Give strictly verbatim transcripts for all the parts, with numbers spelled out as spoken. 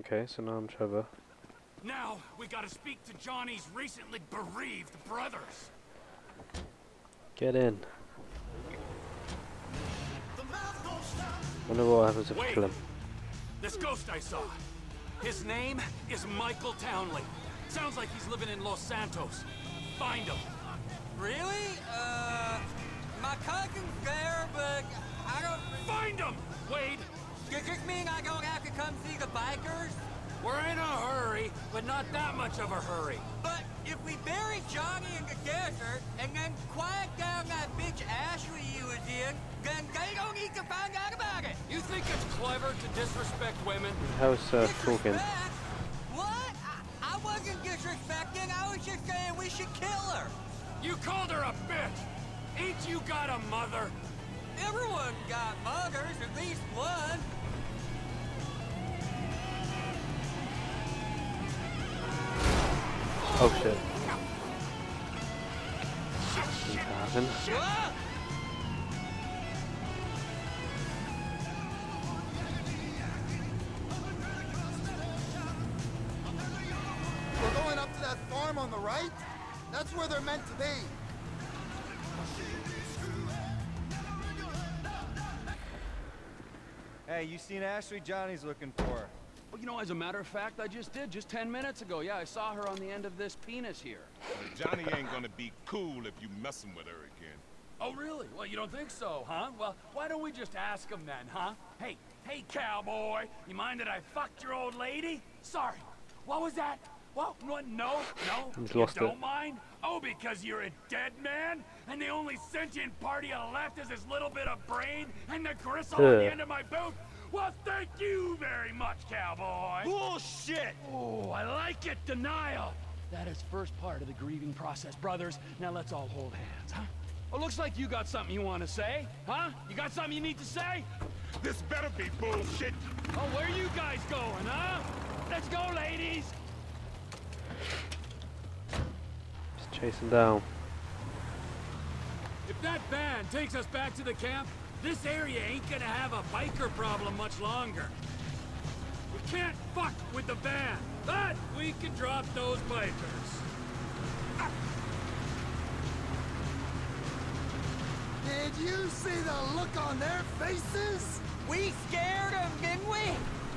Okay, so now I'm Trevor. Now we gotta speak to Johnny's recently bereaved brothers. Get in. Wonder what happens if we kill him. This ghost I saw. His name is Michael Townley. Sounds like he's living in Los Santos. Find him. Really? Uh, my cousin's there, but I don't. Find him, Wade. You just mean I don't have to come see the bikers? We're in a hurry, but not that much of a hurry. But if we bury Johnny in the desert and then quiet down that bitch Ashley you was in, then they don't need to find out about it. You think it's clever to disrespect women? How's uh, talking? What? I, I wasn't disrespecting. I was just saying we should kill her. You called her a bitch. Ain't you got a mother? Everyone got mothers, at least one. Oh shit. We're going up to that farm on the right? That's where they're meant to be. Hey, you seen Ashley? Johnny's looking for her. Well, you know, as a matter of fact, I just did, just ten minutes ago. Yeah, I saw her on the end of this penis here. Well, Johnny ain't gonna be cool if you messing with her again. Oh, really? Well, you don't think so, huh? Well, why don't we just ask him then, huh? Hey, hey, cowboy, you mind that I fucked your old lady? Sorry. What was that? What? No, no, no. You don't it. mind? Oh, because you're a dead man? And the only sentient part of you left is this little bit of brain and the gristle yeah. on the end of my boot? Well, thank you very much, cowboy. Bullshit! Oh, I like it, denial. That is first part of the grieving process, brothers. Now let's all hold hands, huh? Well, looks like you got something you want to say, huh? You got something you need to say? This better be bullshit. Oh, where you guys going, huh? Let's go, ladies. Just chase him down. If that van takes us back to the camp, this area ain't gonna have a biker problem much longer. We can't fuck with the van, but we can drop those bikers. Did you see the look on their faces? We scared them, didn't we?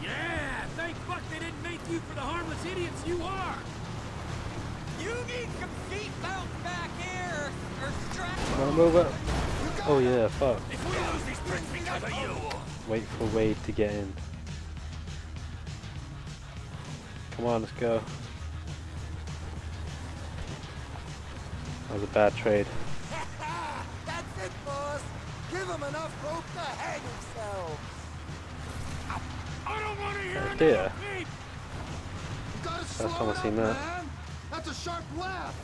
Yeah, thank fuck they didn't make you for the harmless idiots you are. You need some seatbelts back here, or strap. Wanna move up? Oh yeah, fuck. If we lose these prints because of you. Wait for Wade to get in. Come on, let's go. That was a bad trade. That's it, boss. Give him enough rope to hang himself. I don't want to hear it. Dear. First time I've seen that. That's a sharp left.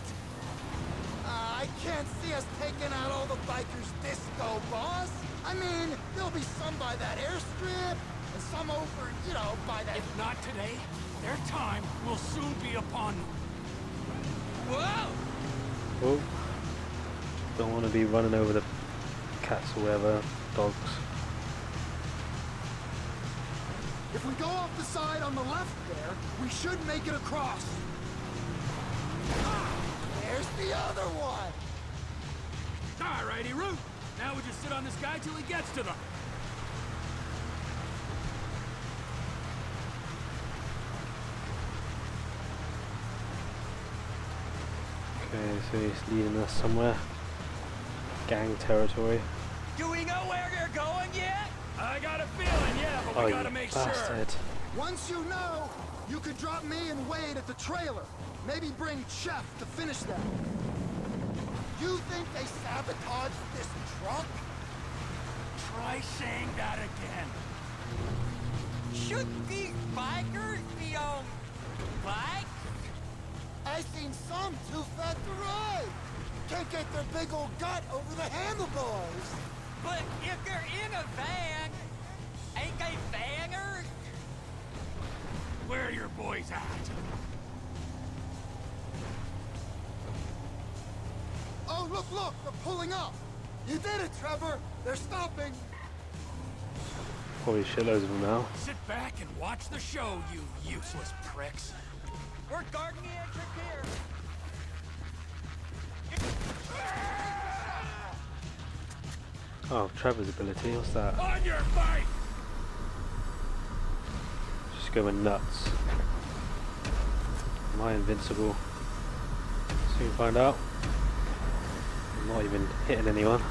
Uh, I can't see us taking out all the bikers' disco, boss. I mean, there'll be some by that airstrip, and some over, you know, by that... If not today, their time will soon be upon them. Whoa! Oh. Don't want to be running over the cats or whatever, dogs. If we go off the side on the left there, we should make it across. There's the other one! Alrighty, Root! Now we just sit on this guy till he gets to them. Okay, so he's leading us somewhere. Gang territory. Do we know where they're going yet? I got a feeling, yeah, but oh, we gotta make bastard. sure. Once you know, you could drop me and Wade at the trailer. Maybe bring Chef to finish them. You think they sabotaged this trunk? Try saying that again. Should these bikers be on bikes? I seen some too fat to ride. Can't get their big old gut over the handlebars. But if they're in a van, ain't they vanners? Where are your boys at? Oh, look, look, they're pulling up. You did it, Trevor. They're stopping. Probably shitloads of them now. Sit back and watch the show, you useless pricks. We're guarding the entrance here. Oh, Trevor's ability, what's that? On your fight! Just going nuts. Am I invincible? Soon find out. I'm not even hitting anyone.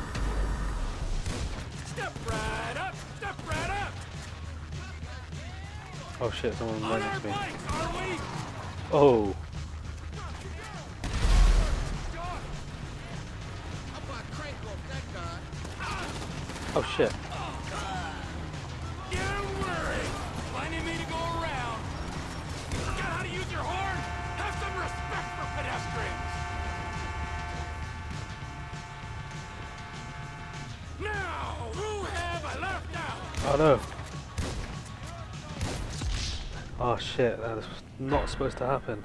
Step right up! Step right up! Oh shit, someone minus me. Oh! Oh shit. Don't worry. Plenty of me to go around. You forgot how to use your horn? Have some respect for pedestrians. Now, who have I left out? Oh no. Oh shit, that is not supposed to happen.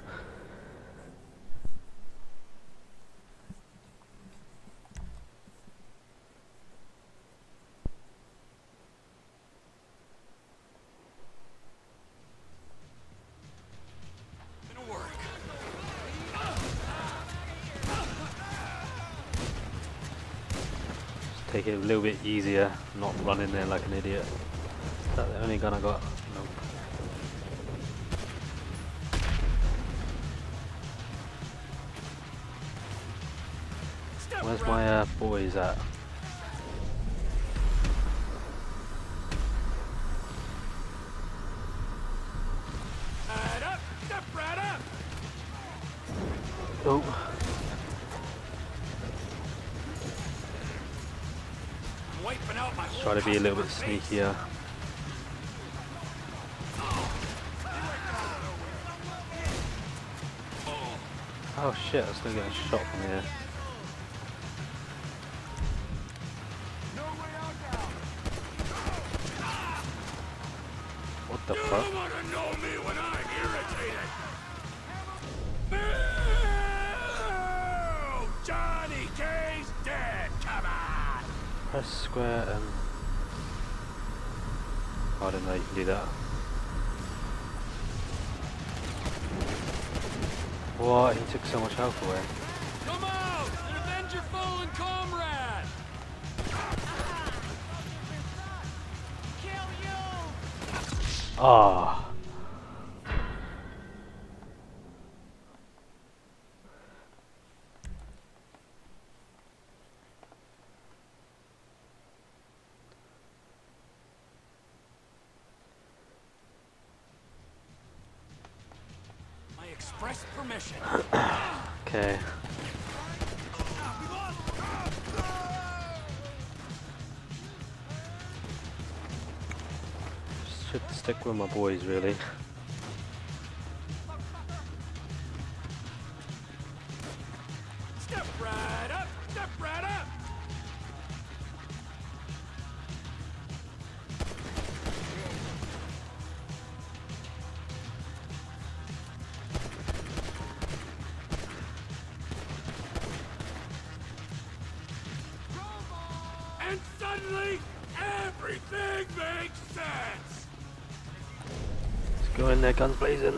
Take it a little bit easier, not run in there like an idiot. Is that the only gun I got? Nope. Where's my uh, boys at? Oh. Try to be a little bit sneakier. Oh shit, I'm still getting shot from here. What the fuck? You wanna know me when I'm irritated? No! Johnny K's dead, come on! Press square and... I don't know you can do that. What? He took so much health away. Come out and avenge your fallen comrade! Kill you! Ah. Express permission. Okay. Should stick with my boys, really. Step right up! Step right up! And suddenly, everything makes sense! Let's go in there, guns blazing.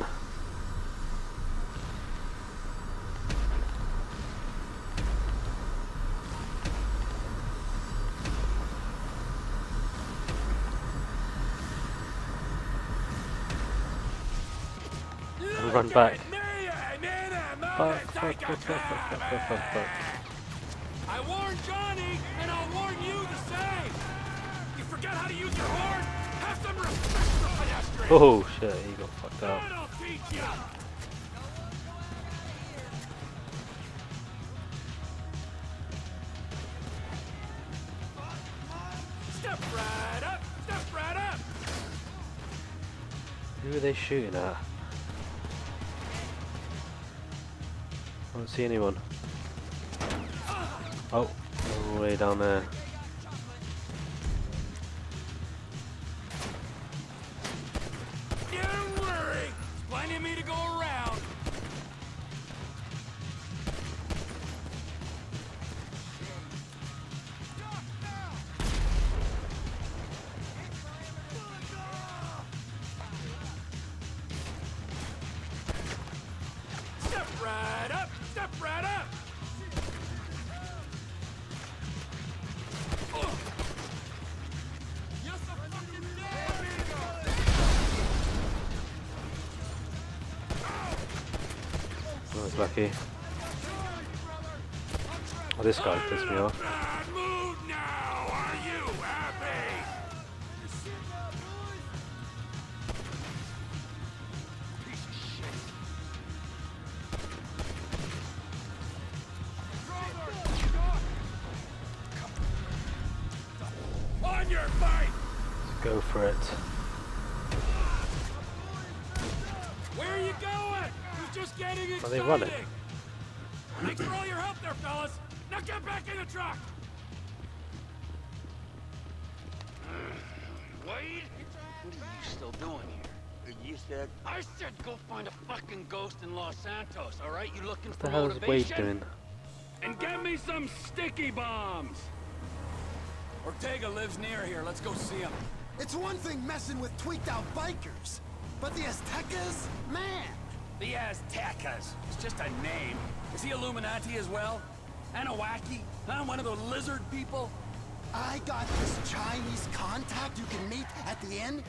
And run back. Fuck, fuck, fuck, fuck, fuck, fuck, fuck, fuck. I warned Johnny, and I'll warn you the same! You forgot how to use your horn? Have some respect for pedestrians! Oh shit, he got fucked up. That'll teach you! Step right up! Step right up! Who are they shooting at? I don't see anyone. Oh, all the way down there. Don't worry, plenty of me to go around. right up! Step right up! Oh, it's lucky. Oh, this guy pissed me off. Go for it. Where are you going? We're just getting excited. Are they running? Thanks for all your help there, fellas. Now get back in the truck. Wade, what are you still doing here? You said I said go find a fucking ghost in Los Santos. All right, you looking for motivation? What the hell is Wade doing? And get me some sticky bombs. Ortega lives near here. Let's go see him. It's one thing messing with tweaked out bikers, but the Aztecas? Man! The Aztecas. It's just a name. Is he Illuminati as well? Anawaki? Huh? One of the lizard people? I got this Chinese contact you can meet at the end.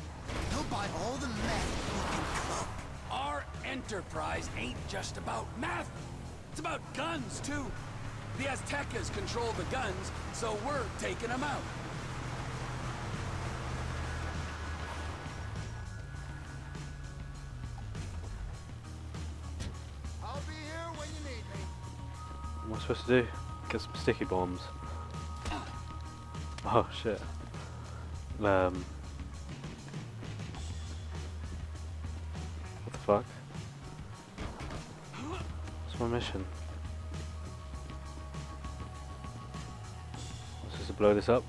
He'll buy all the meth you can cook. Our enterprise ain't just about meth. It's about guns, too. The Aztecas control the guns, so we're taking them out. I'll be here when you need me. What am I supposed to do? Get some sticky bombs. Oh shit. Um. What the fuck? What's my mission? To blow this up.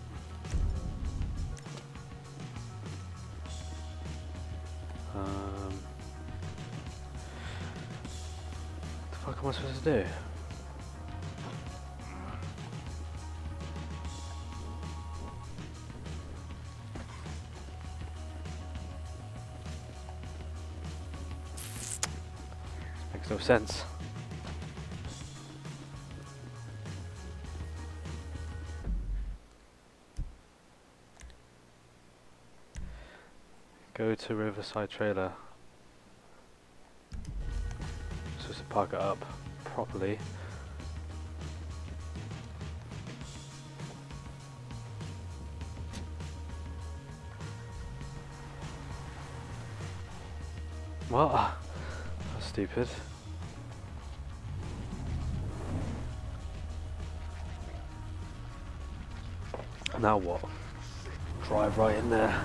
Um, what the fuck am I supposed to do? This makes no sense. Go to Riverside trailer. Just to park it up properly. What? That's stupid. Now what? Drive right in there.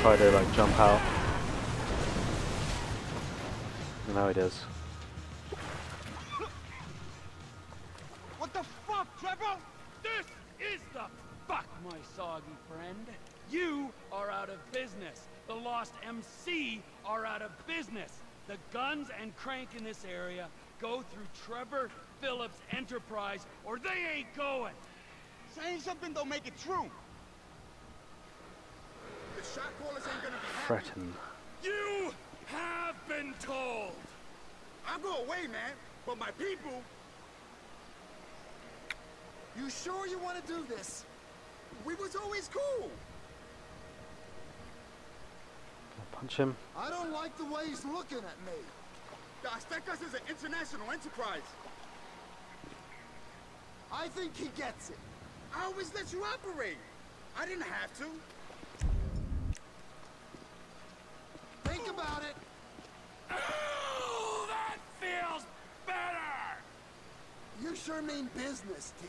Try to like jump out. And now he does. What the fuck, Trevor? This is the fuck, my soggy friend. You are out of business. The Lost M C are out of business. The guns and crank in this area go through Trevor Phillips Enterprise, or they ain't going. Saying something don't make it true. Threaten. You have been told. I'll go away, man, but my people. You sure you want to do this? We was always cool. I'll punch him. I don't like the way he's looking at me. The Aztecas is an international enterprise. I think he gets it. I always let you operate. I didn't have to. Think about it. Oh, that feels better. You sure mean business, D.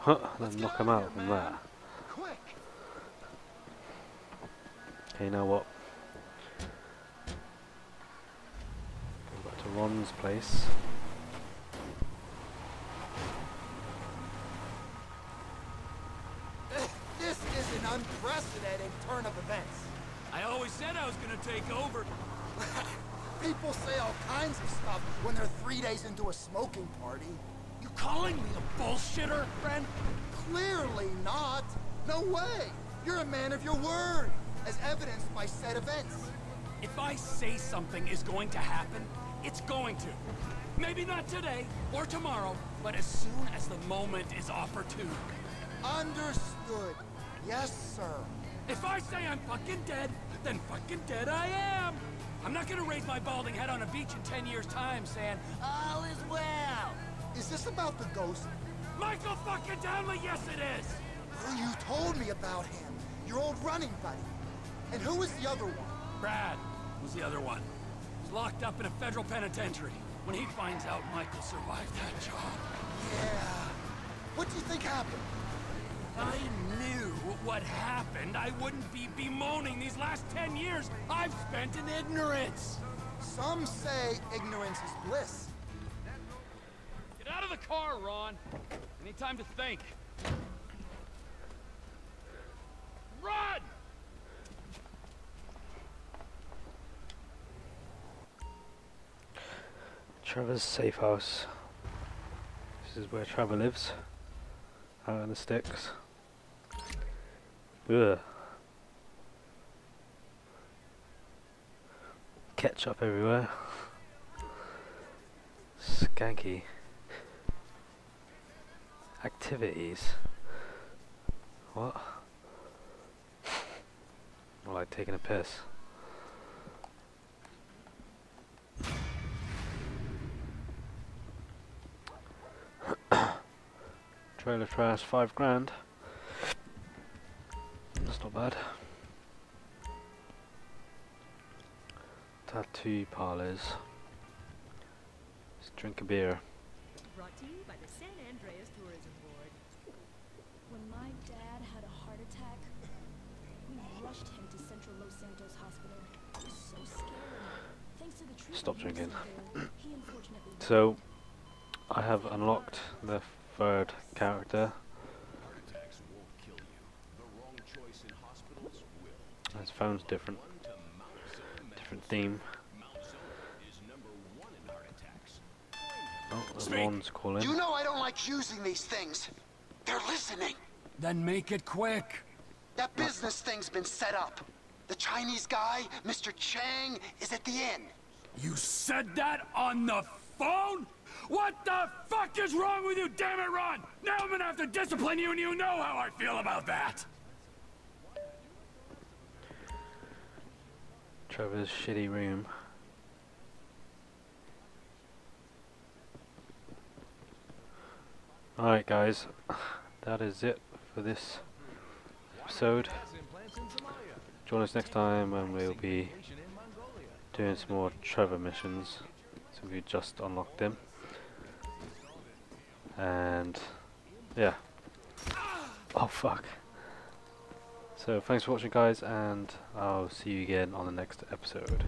Huh, let's knock him out from there. Quick. Okay, now what? Go back to Ron's place. This is an unprecedented turn of events. I always said I was gonna take over. People say all kinds of stuff when they're three days into a smoking party. You calling me a bullshitter, friend? Clearly not. No way. You're a man of your word, as evidenced by said events. If I say something is going to happen, it's going to. Maybe not today or tomorrow, but as soon as the moment is opportune. Understood. Yes, sir. If I say I'm fucking dead, then fucking dead I am. I'm not gonna raise my balding head on a beach in ten years' time saying, all is well. Is this about the ghost? Michael fucking Townley, yes it is. Well, you told me about him, your old running buddy. And who was the other one? Brad was the other one. He's locked up in a federal penitentiary. When he finds out Michael survived that job. Yeah. What do you think happened? I knew what happened, I wouldn't be bemoaning these last ten years I've spent in ignorance. Some say ignorance is bliss. Get out of the car, Ron. I need time to think. Run! Trevor's safe house. This is where Trevor lives. Out in the sticks. Ugh. Ketchup everywhere. Skanky. Activities. What? Or like taking a piss. Trailer trash, five grand. That's not bad. Tattoo parlors. Let's drink a beer. Brought to you by the San Andreas Tourism Board. When my dad had a heart attack, we rushed him to Central Los Santos Hospital. It was so scary. Thanks to the treatment. Stop drinking. He unfortunately so, I have unlocked the third character. His phone's different, different theme. Oh, the Ron's calling. You know I don't like using these things. They're listening. Then make it quick. That business thing's been set up. The Chinese guy, Mister Chang, is at the inn. You said that on the phone? What the fuck is wrong with you, damn it, Ron? Now I'm gonna have to discipline you, and you know how I feel about that. Trevor's shitty room. Alright guys, that is it for this episode. Join us next time when we'll be doing some more Trevor missions. So we just unlocked them. And yeah. Oh fuck. So thanks for watching guys, and I'll see you again on the next episode.